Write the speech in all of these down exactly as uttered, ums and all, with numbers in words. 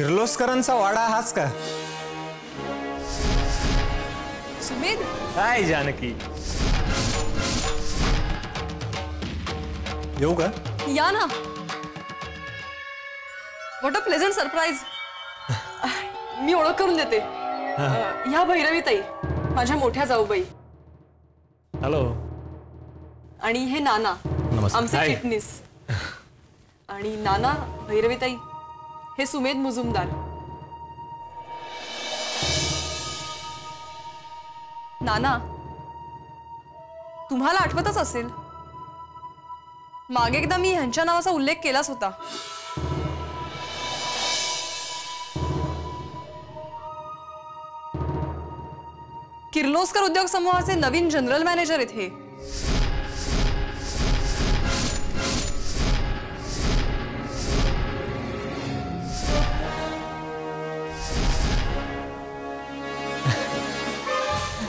किर्लोस्करांचा वाडा हाच का? सुमेध काय जानकी येऊ का? या ना. What a pleasant surprise. मी ओळख करून देते. या भैरवीताई माझ्या मोठ्या जाऊबाई. हॅलो. आणि हे नाना आमचे चिटणीस. आणि नाना भैरवीताई हे सुमेध मुजुमदार. नाना तुम्हाला आठवतच असेल मागे एकदा मी यांच्या नावाचा उल्लेख केलाच होता. किर्लोस्कर उद्योग समूहाचे नवीन जनरल मॅनेजर आहेत हे.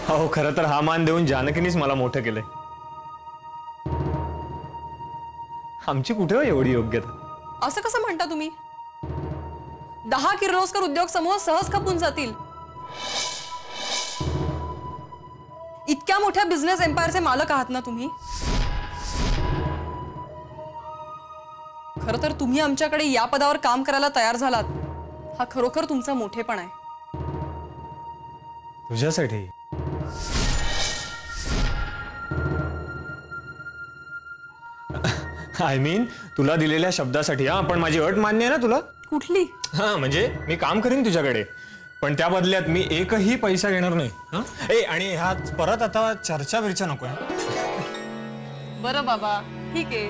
हो खरं तर हा मान देऊन जानकीनेच मला मोठं केलंय. आमची कुठे एवढी योग्यता? असं कसं म्हणता तुम्ही? दहा किर्लोस्कर उद्योग समूह सहज खपून जातील. इतक्या मोठ्या बिझनेस एम्पायरचे मालक आहात ना तुम्ही. खरं तर तुम्ही आमच्याकडे या पदावर काम करायला तयार झालात हा खरोखर तुमचा मोठेपण आहे. तुझ्यासाठी आय मीन तुला दिलेल्या शब्दासाठी. हा पण माझी अट मान्य आहे ना तुला? कुठली? हा म्हणजे मी काम करीन तुझ्याकडे पण त्या बदल्यात मी एकही पैसा घेणार नाही. हा ए आणि हा परत आता चर्चा विरचा नको. बरं बाबा ठीक आहे.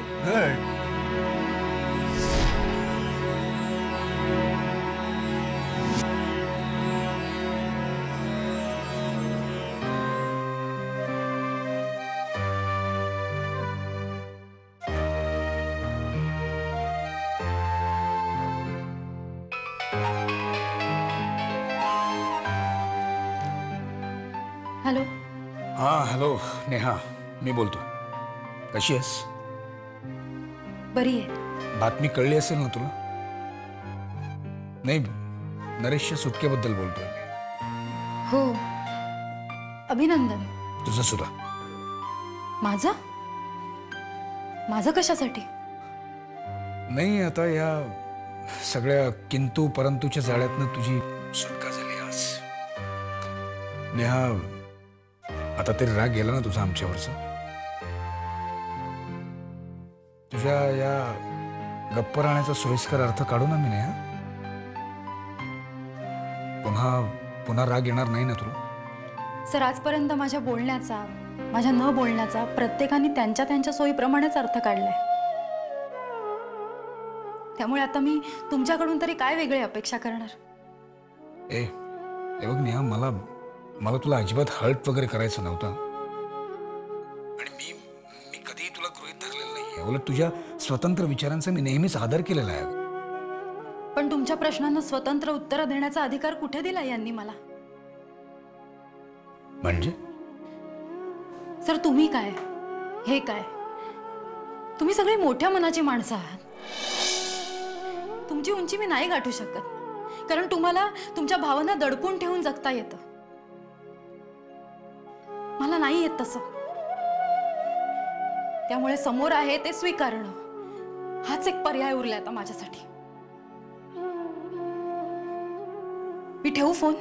हॅलो. हा हॅलो नेहा मी बोलतो. कशी आहेस? बरी आहे. बातमी कळली असेल ना तुला? नाही नरेशच्या सुटकेबद्दल बोलतोय. हो अभिनंदन. तुझं सुद्धा. माझं? माझं कशासाठी? नाही आता या सगळ्या किंतू परंतूच्या जाळ्यातनं तुझी सुटका झाली आज. नेहा आता तरी राग गेला ना तुझा आमच्यावरचा? तुझ्या या गप्प राहण्याचा सोयीस्कर अर्थ काढू ना मी नेहा. पुन्हा पुन्हा राग येणार नाही ना तुला? सर आजपर्यंत माझ्या बोलण्याचा माझ्या न बोलण्याचा प्रत्येकाने त्यांच्या त्यांच्या सोयीप्रमाणेच अर्थ काढलाय. त्यामुळे आता मी तुमच्याकडून तरी काय वेगळी अपेक्षा करणार? ए बघ नेहा मला मला तुला अजिबात हर्ट वगैरे करायचं नव्हतं आणि मी मी कधीही तुला गृहीत धरलेलं नाहीये. उलट तुझ्या स्वतंत्र विचारांचा मी नेहमीच आदर केलेला आहे. पण तुमच्या प्रश्नांना स्वतंत्र उत्तर देण्याचा अधिकार कुठे दिला यांनी मला? म्हणजे सर तुम्ही काय हे काय तुम्ही सगळे मोठ्या मनाची माणसं आहात. तुमची उंची मी नाही गाठू शकत कारण तुम्हाला तुमच्या भावना दडपून ठेवून जगता येतं. मला नाही येत तसं. त्यामुळे समोर आहे ते स्वीकारणं हाच एक पर्याय उरलाय आता माझ्यासाठी. मी ठेवू फोन.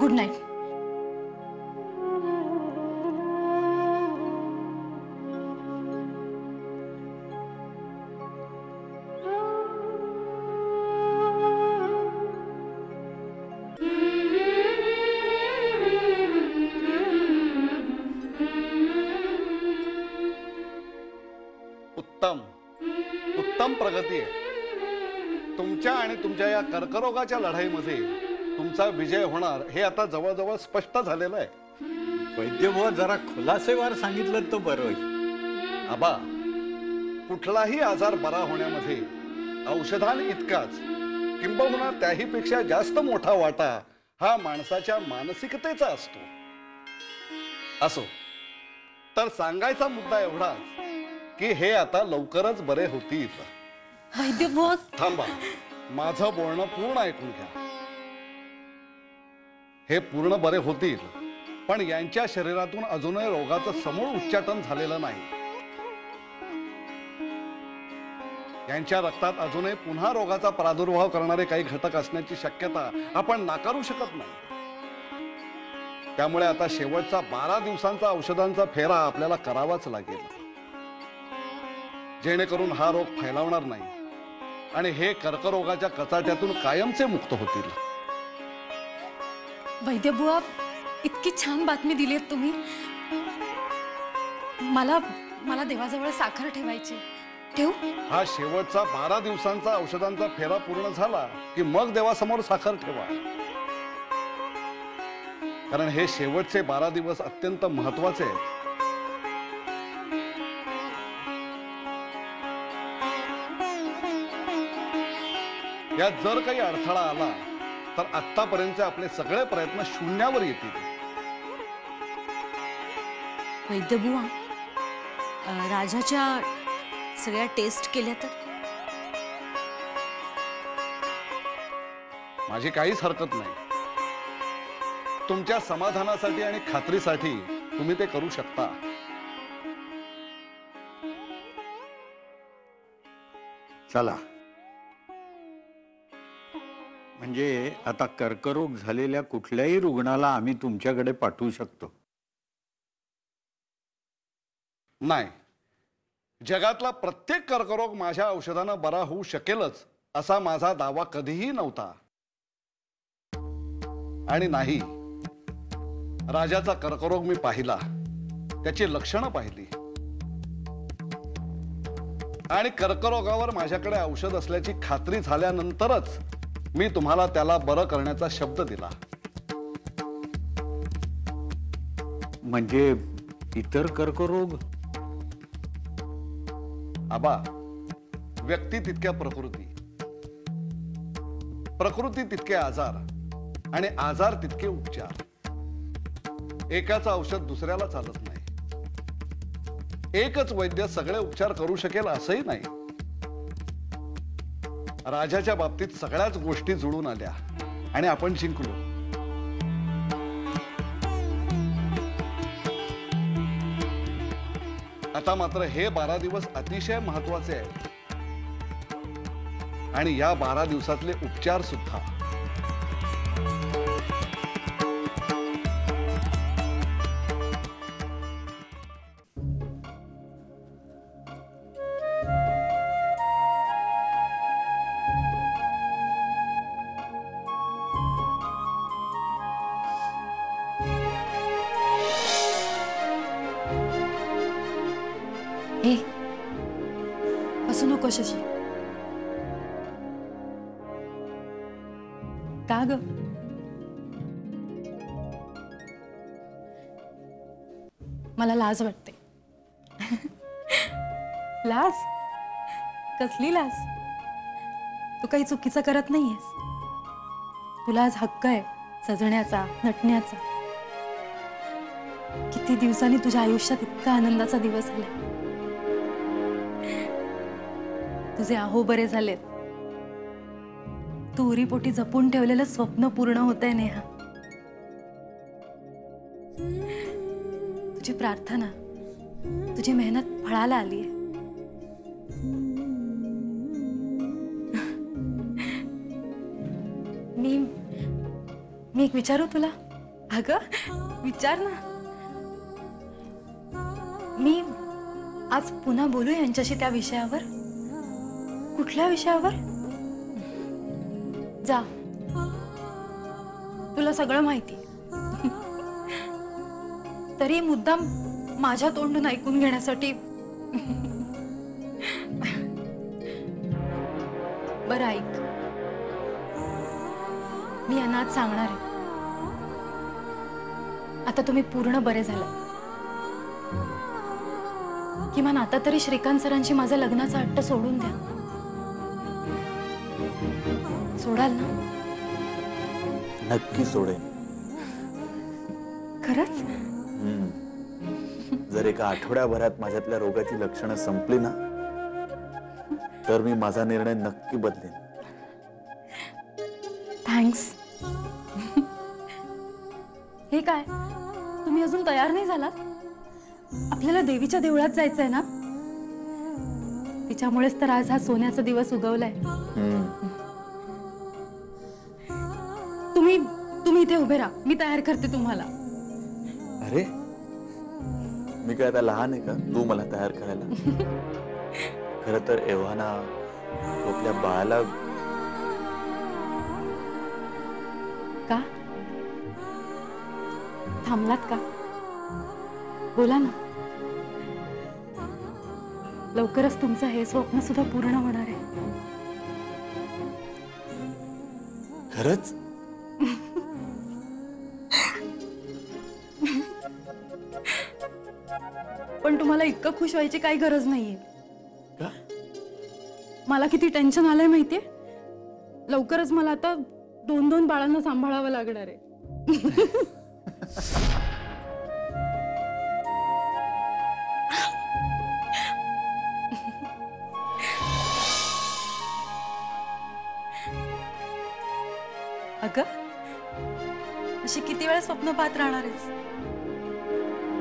Good night. तुमच्या या कर्करोगाच्या लढाईमध्ये तुमचा विजय होणार हे आता जवळजवळ स्पष्ट झालेलं आहे. वैद्यभुवा जरा खुलासेवार सांगितलं तर बरं होईल. आबा कुठलाही आजार बरा होण्यामध्ये औषधान इतकाच किंबहुना त्याहीपेक्षा जास्त मोठा वाटा हा माणसाच्या मानसिकतेचा असतो. असो तर सांगायचा मुद्दा एवढाच की हे आता लवकरच बरे होतील. वैद्यभुवा थांबा माझं बोलणं पूर्ण ऐकून घ्या। हे पूर्ण बरे होतील, पण यांच्या शरीरातून अजूनही रोगाचं समूळ उच्चाटन झालेलं नाही। यांच्या रक्तात अजूनही पुन्हा रोगाचा प्रादुर्भाव करणारे काही घटक असण्याची शक्यता आपण नाकारू शकत नाही। त्यामुळे आता शेवटचा बारा दिवसांचा औषधांचा फेरा आपल्याला करावाच लागेल, जेणेकरून हा रोग फैलावणार नाही आणि हे कर्करोगाच्या कचाट्यातून कायमचे मुक्त होतील। वैद्य बुवा, इतकी छान बातमी दिलीत तुम्ही। मला मला देवाजवळ साखर ठेवायची। हा शेवटचा बारा दिवसांचा औषधांचा फेरा पूर्ण झाला की मग देवासमोर साखर ठेवा, कारण हे शेवटचे बारा दिवस अत्यंत महत्त्वाचे आहेत। यात जर काही अडथळा आला तर आतापर्यंतचे आपले सगळे प्रयत्न शून्यावर येतील। वैद्य बुवा, राजाच्या सगळ्या टेस्ट केल्या तर माझी काहीच हरकत नाही। तुमच्या समाधानासाठी आणि खात्रीसाठी तुम्ही ते करू शकता। चला, म्हणजे आता कर्करोग झालेल्या कुठल्याही रुग्णाला आम्ही तुमच्याकडे पाठवू शकतो? नाही, जगातला प्रत्येक कर्करोग माझ्या औषधानं बरा होऊ शकेलच असा माझा दावा कधीही नव्हता। आणि नाही, राजाचा कर्करोग मी पाहिला, त्याची लक्षणं पाहिली आणि कर्करोगावर माझ्याकडे औषध असल्याची खात्री झाल्यानंतरच मी तुम्हाला त्याला बरं करण्याचा शब्द दिला। म्हणजे इतर कर्करोग? आबा, व्यक्ती तितक्या प्रकृती, प्रकृती तितके आजार आणि आजार तितके उपचार। एकाचं औषध दुसऱ्याला चालत नाही। एकच वैद्य सगळे उपचार करू शकेल असंही नाही। राजाच्या बाबतीत सगळ्याच गोष्टी जुळून आल्या आणि आपण जिंकलो। आता मात्र हे बारा दिवस अतिशय महत्त्वाचे आहेत आणि या बारा दिवसातले उपचार सुद्धा। मला लाज वाटते। लाज? कसली लाज? तू काही चुकीचं करत नाहीयेस। तुला आज हक्क आहे सजण्याचा, नटण्याचा। किती दिवसांनी तुझ्या आयुष्यात इतका आनंदाचा दिवस आला। तुझे आहो बरे झालेत। तू उरीपोटी जपून ठेवलेलं स्वप्न पूर्ण होतंय नेहा। तुझी प्रार्थना, तुझी मेहनत फळाला आली आहे। मी मी एक विचारू तुला? अगं विचार ना। मी आज पुन्हा बोलू यांच्याशी त्या विषयावर? कुठल्या विषयावर? जा, तुला सगळं माहिती। तरी मुद्दाम माझ्या तोंडून ऐकून घेण्यासाठी। बरं ऐक, मी यांना सांगणार आहे। आता तुम्ही पूर्ण बरे झाला, किमान आता तरी श्रीकांत सरांशी माझ्या लग्नाचा हट्ट सोडून द्या। सोडाल ना? नक्की सोडेन। खरंच? जर एका आठवड्याभरात माझ्यातल्या रोगाची लक्षणं संपली ना तर मी माझा निर्णय नक्की बदलेन। थँक्स. हे काय, तुम्ही अजून तयार नाही झालात? आपल्याला देवीच्या देवळात जायचंय ना, तिच्यामुळेच तर आज हा सोन्याचा दिवस उगवलाय. तुम्ही तुम्ही इथे उभे राहा, मी तयार करते तुम्हाला. अरे मी काय आता लहान आहे का तू मला तयार करायला? खरं तर एव्हाना आपल्या बाळाला का थांबलात का? बोला ना, लवकरच तुमचं हे स्वप्न सुद्धा पूर्ण होणार आहे. खरंच? पण तुम्हाला इतकं खुश व्हायची काही गरज नाहीये. का? मला किती टेन्शन आलंय माहितीये? लवकरच मला आता दोन दोन बाळांना सांभाळावं लागणार आहे. अगं अशी किती वेळा स्वप्न पाहत राहणार आहेस?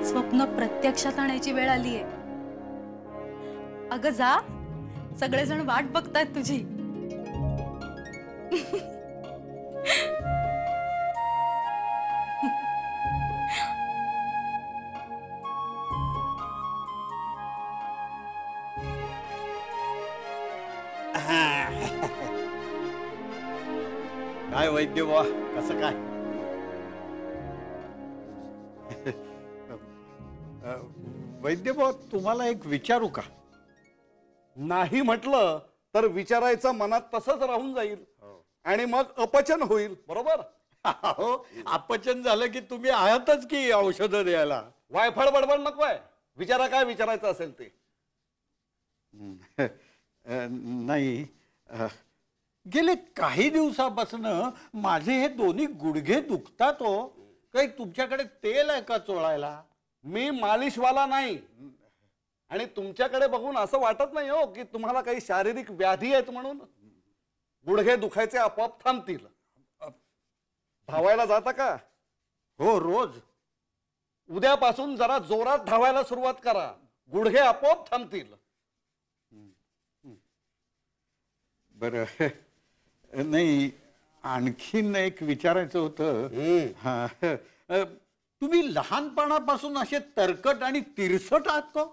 स्वप्न प्रत्यक्षात आणायची वेळ आली आहे. अगं जा, सगळेजण वाट बघतायत तुझी. काय वैद्य बुवा, कसं काय? वैद्य बुवा, तुम्हाला एक विचारू का? नाही म्हटलं तर विचारायचं मनात तसंच राहून जाईल आणि मग अपचन होईल, बरोबर? हो, अपचन झालं की तुम्ही आहातच की औषधं द्यायला. वायफळ बडबड नको आहे, विचारा काय विचारायचं असेल ते. नाही, गेले काही दिवसापासनं माझे हे दोन्ही गुडघे दुखतात हो. काही तुमच्याकडे तेल आहे का चोळायला? मी मालिशवाला नाही आणि तुमच्याकडे बघून असं वाटत नाही हो की तुम्हाला काही शारीरिक व्याधी आहेत म्हणून. गुडघे दुखायचे आपोआप थांबतील. धावायला जाता का? हो, रोज. उद्यापासून जरा जोरात धावायला सुरुवात करा, गुडघे आपोआप थांबतील. बर, नाही आणखीन एक विचारायचं होतं. तुम्ही लहानपणापासून असे तरकट आणि तिरसट आहात का?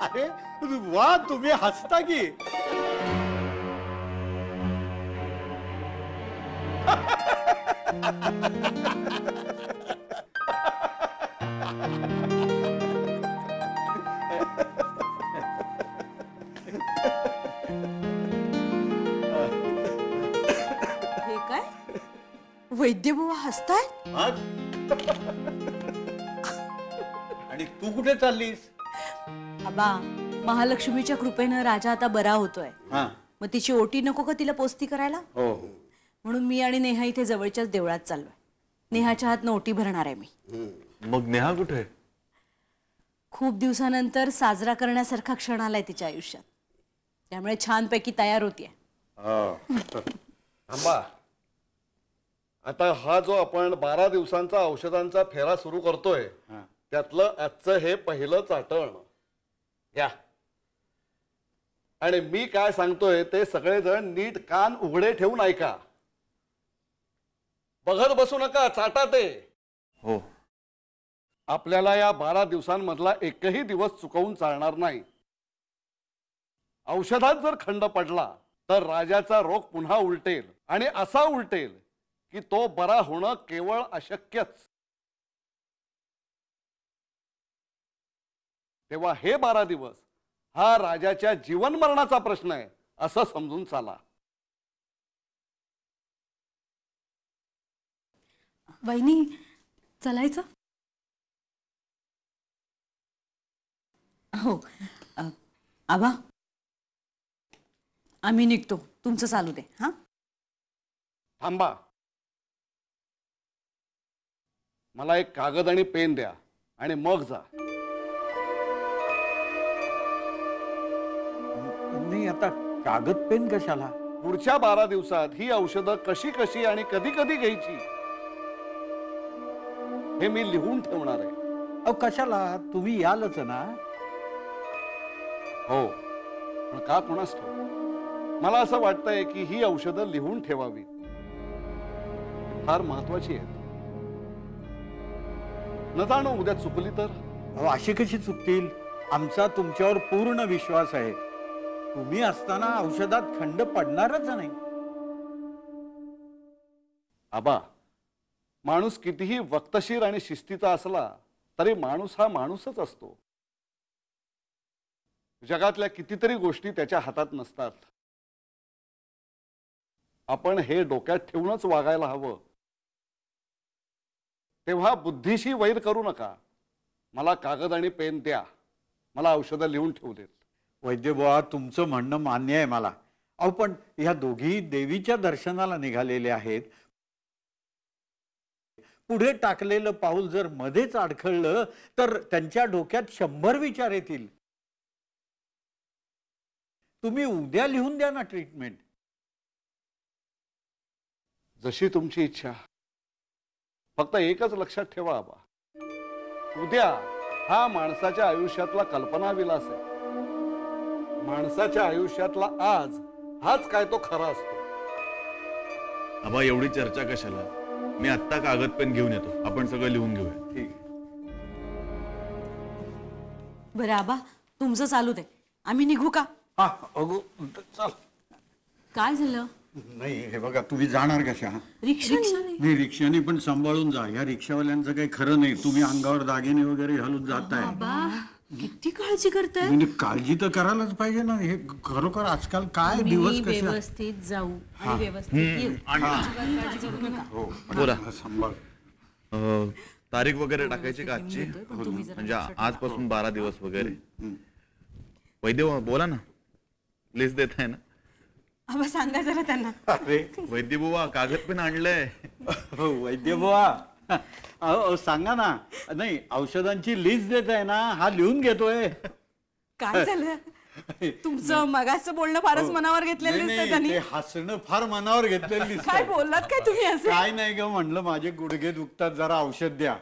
अरे वा, तुम्ही हसता की. वैद्य बुवा हसताय? आणि तू कुठे चाललीस? आबा, महालक्ष्मीच्या कृपेनं राजा आता बरा होतोय. मग तिची ओटी नको का तिला पोस्ती करायला? म्हणून मी आणि नेहा इथे जवळच्याच देवळात चाललोय. नेहाच्या हातनं ओटी भरणार आहे मी. मग नेहा कुठे? खूप दिवसानंतर साजरा करण्यासारखा क्षण आलाय तिच्या आयुष्यात, त्यामुळे छानपैकी तयार होतीये. आंबा, आता हा जो आपण बारा दिवसांचा औषधांचा फेरा सुरू करतोय त्यातलं आजचं हे पहिलं चाटण घ्या. आणि मी काय सांगतोय ते सगळेजण नीट कान उघडे ठेवून ऐका, बघत बसू नका, चाटा ते. हो, आपल्याला या बारा दिवसांमधला एकही दिवस चुकवून चालणार नाही. औषधात जर खंड पडला तर राजाचा रोग पुन्हा उलटेल, आणि असा उलटेल की तो बरा होणं केवळ अशक्यच. तेव्हा हे बारा दिवस हा राजाच्या जीवन मरणाचा प्रश्न आहे असं समजून चाला. वहिनी, चलायचं? हो आबा, आम्ही निघतो, तुमचं चालू दे. हा थांबा, मला एक कागद आणि पेन द्या आणि मग जा। नाही आता कागद पेन कशाला? पुढच्या बारा दिवसात ही औषधं कशी कशी आणि कधी कधी घ्यायची हे मी लिहून ठेवणार आहे। अहो कशाला, तुम्ही यालच ना? हो पण का कोणास ठाऊक, मला असं वाटतंय की ही औषधं लिहून ठेवावी, फार महत्वाची आहेत। न जाणो उद्या चुकली तर? अहो अशी कशी चुकतील, आमचा तुमच्यावर पूर्ण विश्वास आहे। तुम्ही असताना औषधात खंड पडणारच नाही। आबा, माणूस कितीही वक्तशीर आणि शिस्तीचा असला तरी माणूस हा माणूसच असतो। जगातल्या कितीतरी गोष्टी त्याच्या हातात नसतात, आपण हे डोक्यात ठेवूनच वागायला हवं। तेव्हा बुद्धीशी वैर करू नका। मला कागद आणि पेन द्या, मला औषध लिहून ठेवू देत। वैद्य बुवा तुमचं म्हणणं मान्य आहे मला, अहो पण ह्या दोघी देवीच्या दर्शनाला निघालेले आहेत। पुढे टाकलेलं पाऊल जर मध्येच अडखळलं तर त्यांच्या डोक्यात शंभर विचार येतील। तुम्ही उद्या लिहून द्या ना ट्रीटमेंट। जशी तुमची इच्छा, फक्त एकच लक्षात ठेवा आबा, उद्या हा माणसाच्या आयुष्यातला कल्पना विलास आहे। माणसाच्या आयुष्यातला आज हाच काय तो खरा असतो। आबा एवढी चर्चा कशाला, मी आत्ता कागद पेन घेऊन येतो, आपण सगळं लिहून घेऊया। ठीक आहे। बरं आबा तुमचं चालू दे, आम्ही निघू का? हा अगो चल। काय झालं? नाही हे बघा तुम्ही जाणार कशा? रिक्षाने। रिक्षाने पण सांभाळून जा, या रिक्षावाल्यांचं काही खरं नाही। तुम्ही अंगावर दागिने वगैरे घालून जाताय। बाबा किती काळजी करताय? म्हणजे काळजी तर करायलाच पाहिजे ना, हे खरोखर आजकाल काय दिवस कसे। व्यवस्थित जाऊ आणि व्यवस्थित येऊ। बोला सांभाळ। तारीख वगैरे टाकायची का आजची, म्हणजे आजपासून बारा दिवस वगैरे? वैद्य बोला ना, लिस्ट देताय ना? आबा सांगा जरा त्यांना। अरे वैद्य बुवा कागद पण आणलंय। हो वैद्य बुवा अहो सांगा ना, नाही औषधांची लिस्ट देत आहे ना, हा लिहून घेतोय। काय झालं तुमचं? मगाचं बोलणं फारच मनावर घेतलेलं दिसतं त्यांनी। हसणं फार मनावर घेतलेलं दिसतं। काय बोललात काय तुम्ही असं? काय नाही ग, म्हणलं माझे गुडघे दुखतात जरा औषध द्या।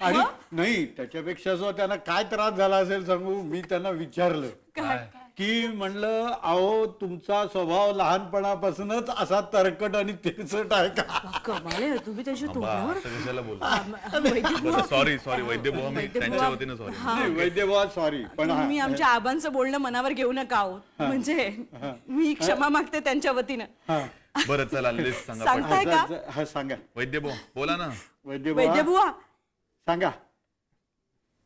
आणि नाही त्याच्यापेक्षा जो त्यांना काय त्रास झाला असेल सांगू, मी त्यांना विचारलं काय की म्हणलं अहो तुमचा स्वभाव लहानपणापासूनच असा तरकट आणि तिरसट आहे का? तुम्ही त्याच्या तोंडावर। सॉरी सॉरी वैद्य बुवा, मी त्यांच्या वतीने सॉरी। वैद्य बुवा सॉरी, पण मी आमच्या आबांचं बोलणं मनावर घेऊ नका आहो, म्हणजे मी क्षमा मागते त्यांच्या वतीनं। बरं चला लिस्ट सांगा। सांगताय का? सांगा वैद्य बुवा, बोला ना वैद्य बुवा। वैद्य बुवा सांगा।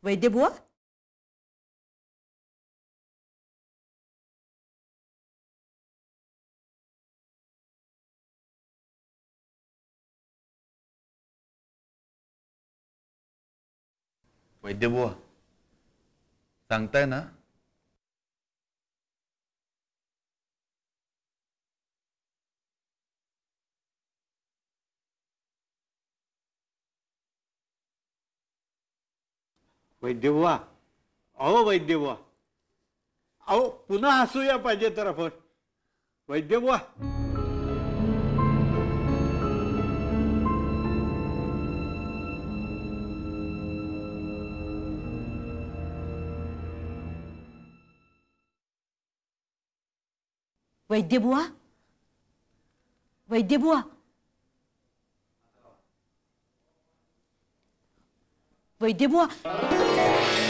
वैद्य बुवा वैद्य बुवा सांगताय ना? वैद्य बुवा अहो वैद्य बुवा अहो पुन्हा हसूया पाहिजे तर आपण। वैद्य बुवा वैद्य बुवा वैद्य बुवा वैद्य बुवा।